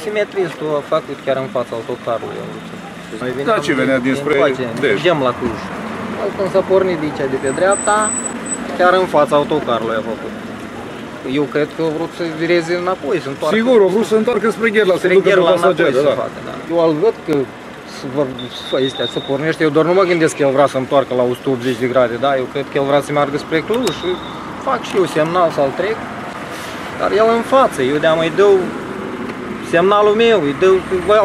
Taximetristul a făcut chiar în fața autocarului. Da, ce venea dinspre Dej. Mergem la Cluj. Când s-a pornit de aici, de pe dreapta, chiar în fața autocarului a făcut. Eu cred că au vrut să vireze înapoi, să întoarcă. Sigur, au vrut să întoarcă spre Gherla, să ducă pe pasageră, da. Eu al văd că să pornește, eu doar nu mă gândesc că el vrea să întoarcă la 180 de grade, da? Eu cred că el vrea să meargă spre Cluj și fac și eu semnal să-l trec. Dar el în față, eu de-a mai dau semnalul meu, îi dau,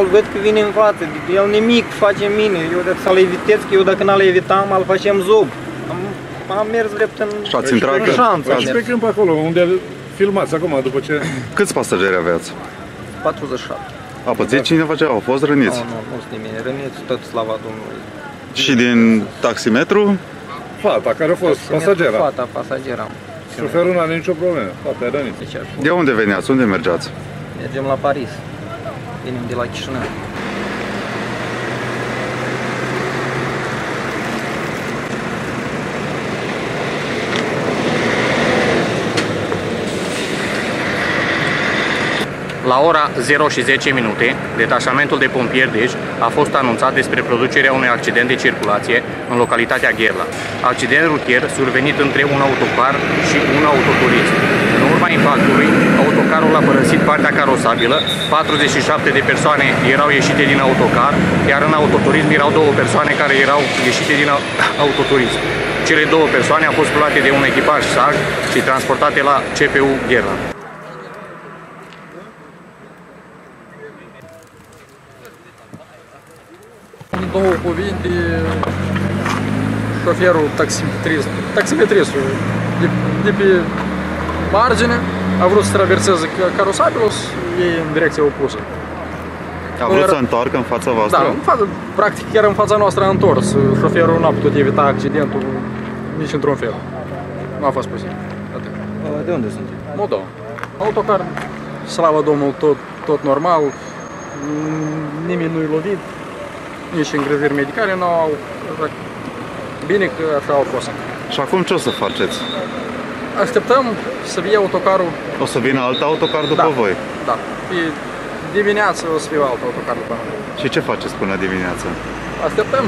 îl văd că vine în față, el nimic face mine, eu dacă să-l evitez, că eu dacă n-l evitam, îl facem zob. Am mers drept în șanță. Ați pe câmp acolo, unde filmați acum, după ce... Câți pasageri aveați? 47. A pățit cineva ceva? Au fost răniți? Nu, nu sunt nimeni răniți, tot slava Domnului. Și din taximetru? Fata, care a fost pasagera. Fata, pasagera. Șoferul nu are nicio problemă, fata e rănită. De unde veniați? Unde mergeați? Mergem la Paris. Venim de la Chișinău. La ora 0:10, detașamentul de pompieri Dej a fost anunțat despre producerea unui accident de circulație în localitatea Gherla. Accident rutier survenit între un autocar și un autoturist. În urma impactului, autocarul a părăsit partea carosabilă, 47 de persoane erau ieșite din autocar, iar în autoturism erau 2 persoane care erau ieșite din autoturism. Cele 2 persoane au fost luate de un echipaj SAJ și transportate la CPU Gherla. În 2 cuvinte, șoferul taximetrist, de pe margine, a vrut să traverseze carosabilul, e în direcția opusă. A vrut să întoarcă în fața voastră? Da, în față, practic chiar în fața noastră a întors. Șoferul nu a putut evita accidentul nici într-un fel. Nu a fost posibil. De unde sunt? Modou. Autocar, slavă Domnului, tot normal, nimeni nu-i lovit. Nici îngrăziri medicale nu au... Bine că așa au fost. Și acum ce o să faceți? Așteptăm să fie autocarul... O să vină alt autocar după voi? Da. Dimineața o să fie alt autocar după noi. Și ce faceți până dimineața? Așteptăm.